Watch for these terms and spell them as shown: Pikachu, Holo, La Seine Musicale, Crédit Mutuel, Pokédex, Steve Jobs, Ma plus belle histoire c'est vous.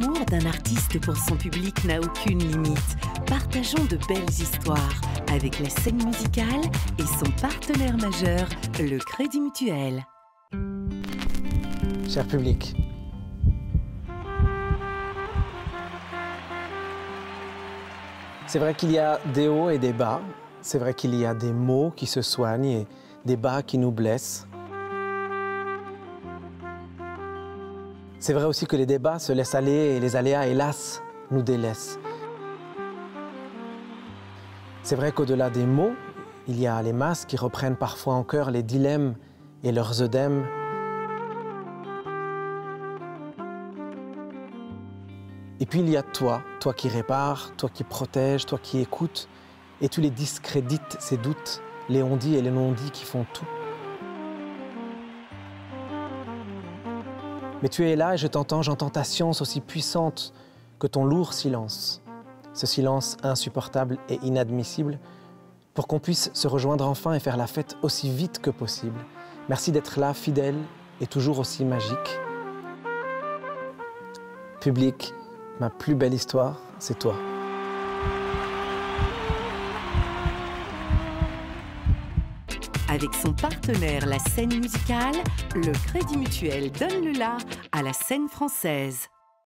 L'amour d'un artiste pour son public n'a aucune limite. Partageons de belles histoires avec La Seine Musicale et son partenaire majeur, le Crédit Mutuel. Cher public, c'est vrai qu'il y a des hauts et des bas. C'est vrai qu'il y a des mots qui se soignent et des bas qui nous blessent. C'est vrai aussi que les débats se laissent aller et les aléas, hélas, nous délaissent. C'est vrai qu'au-delà des mots, il y a les masses qui reprennent parfois en cœur les dilemmes et leurs œdèmes. Et puis il y a toi, toi qui répares, toi qui protèges, toi qui écoutes, et tu les discrédites, ces doutes, les on-dits et les non-dits qui font tout. Mais tu es là et je t'entends, j'entends ta science aussi puissante que ton lourd silence. Ce silence insupportable et inadmissible pour qu'on puisse se rejoindre enfin et faire la fête aussi vite que possible. Merci d'être là, fidèle et toujours aussi magique. Public, ma plus belle histoire, c'est toi. Avec son partenaire La Seine Musicale, le Crédit Mutuel donne le la à la scène française.